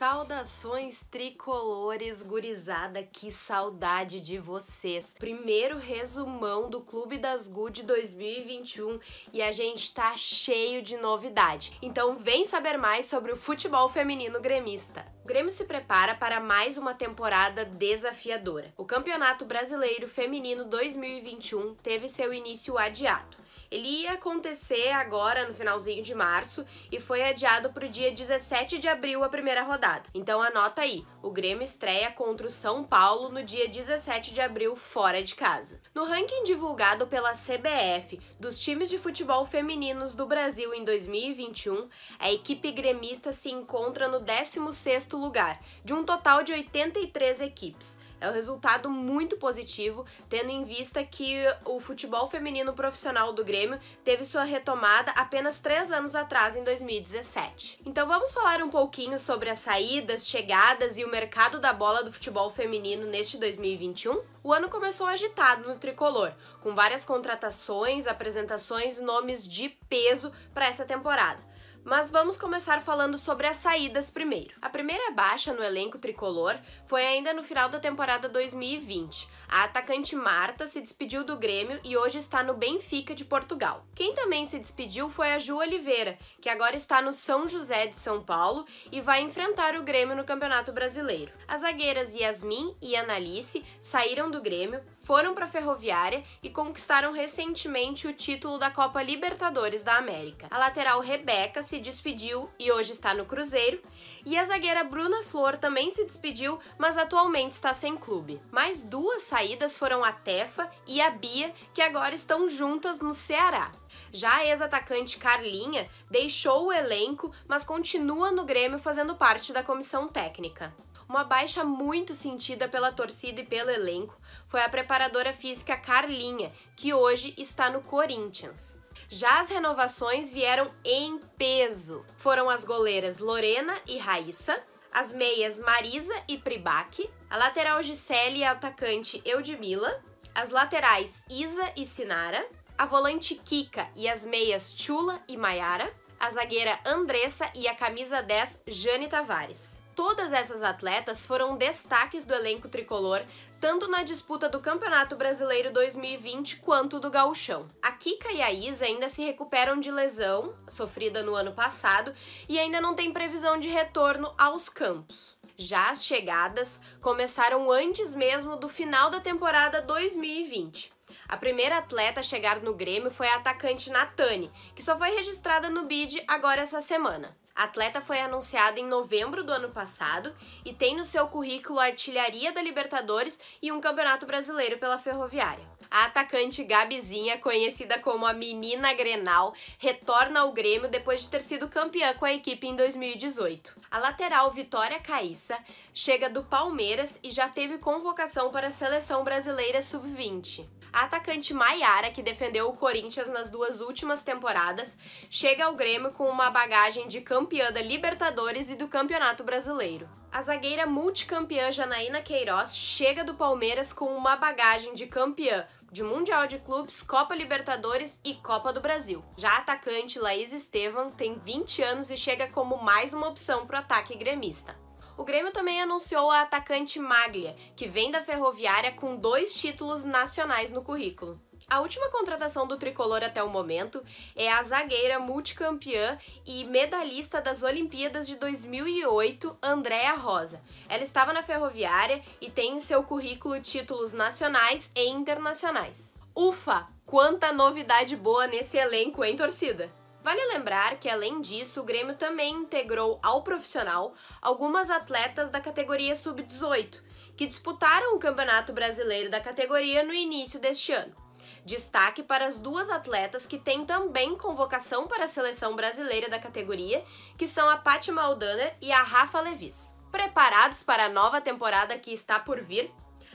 Saudações tricolores, gurizada, que saudade de vocês. Primeiro resumão do Clube das Gu de 2021 e a gente tá cheio de novidade. Então vem saber mais sobre o futebol feminino gremista. O Grêmio se prepara para mais uma temporada desafiadora. O Campeonato Brasileiro Feminino 2021 teve seu início adiado. Ele ia acontecer agora no finalzinho de março e foi adiado para o dia 17 de abril a primeira rodada. Então anota aí, o Grêmio estreia contra o São Paulo no dia 17 de abril fora de casa. No ranking divulgado pela CBF dos times de futebol femininos do Brasil em 2021, a equipe gremista se encontra no 16º lugar, de um total de 83 equipes. É um resultado muito positivo, tendo em vista que o futebol feminino profissional do Grêmio teve sua retomada apenas 3 anos atrás, em 2017. Então vamos falar um pouquinho sobre as saídas, chegadas e o mercado da bola do futebol feminino neste 2021? O ano começou agitado no tricolor, com várias contratações, apresentações, nomes de peso para essa temporada. Mas vamos começar falando sobre as saídas primeiro. A primeira baixa no elenco tricolor foi ainda no final da temporada 2020. A atacante Marta se despediu do Grêmio e hoje está no Benfica de Portugal. Quem também se despediu foi a Ju Oliveira, que agora está no São José de São Paulo e vai enfrentar o Grêmio no Campeonato Brasileiro. As zagueiras Yasmin e Analice saíram do Grêmio, foram para a Ferroviária e conquistaram recentemente o título da Copa Libertadores da América. A lateral Rebeca se despediu e hoje está no Cruzeiro, e a zagueira Bruna Flor também se despediu, mas atualmente está sem clube. Mais duas saídas foram a Tefa e a Bia, que agora estão juntas no Ceará. Já a ex-atacante Carlinha deixou o elenco, mas continua no Grêmio fazendo parte da comissão técnica. Uma baixa muito sentida pela torcida e pelo elenco foi a preparadora física Carlinha, que hoje está no Corinthians. Já as renovações vieram em peso. Foram as goleiras Lorena e Raíssa, as meias Marisa e Pribac, a lateral Giselle e a atacante Eudmila, as laterais Isa e Sinara, a volante Kika e as meias Chula e Mayara, a zagueira Andressa e a camisa 10 Jane Tavares. Todas essas atletas foram destaques do elenco tricolor, tanto na disputa do Campeonato Brasileiro 2020 quanto do Gauchão. A Kika e a Isa ainda se recuperam de lesão sofrida no ano passado e ainda não tem previsão de retorno aos campos. Já as chegadas começaram antes mesmo do final da temporada 2020. A primeira atleta a chegar no Grêmio foi a atacante Nathani, que só foi registrada no BID agora essa semana. A atleta foi anunciada em novembro do ano passado e tem no seu currículo a artilharia da Libertadores e um Campeonato Brasileiro pela Ferroviária. A atacante Gabizinha, conhecida como a Menina Grenal, retorna ao Grêmio depois de ter sido campeã com a equipe em 2018. A lateral Vitória Caíssa chega do Palmeiras e já teve convocação para a Seleção Brasileira Sub-20. A atacante Mayara, que defendeu o Corinthians nas 2 últimas temporadas, chega ao Grêmio com uma bagagem de campeã da Libertadores e do Campeonato Brasileiro. A zagueira multicampeã Janaína Queiroz chega do Palmeiras com uma bagagem de campeã de Mundial de Clubes, Copa Libertadores e Copa do Brasil. Já a atacante Laís Estevam tem 20 anos e chega como mais uma opção para o ataque gremista. O Grêmio também anunciou a atacante Maglia, que vem da Ferroviária com 2 títulos nacionais no currículo. A última contratação do tricolor até o momento é a zagueira multicampeã e medalhista das Olimpíadas de 2008, Andrea Rosa. Ela estava na Ferroviária e tem em seu currículo títulos nacionais e internacionais. Ufa! Quanta novidade boa nesse elenco, hein, torcida? Vale lembrar que, além disso, o Grêmio também integrou ao profissional algumas atletas da categoria Sub-18, que disputaram o Campeonato Brasileiro da categoria no início deste ano. Destaque para as 2 atletas que têm também convocação para a Seleção Brasileira da categoria, que são a Paty Maldaner e a Rafa Levis. Preparados para a nova temporada que está por vir?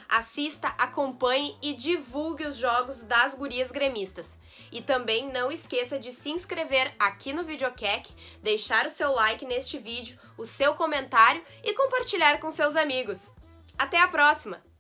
Assista, acompanhe e divulgue os jogos das gurias gremistas. E também não esqueça de se inscrever aqui no Videocac, deixar o seu like neste vídeo, o seu comentário e compartilhar com seus amigos. Até a próxima!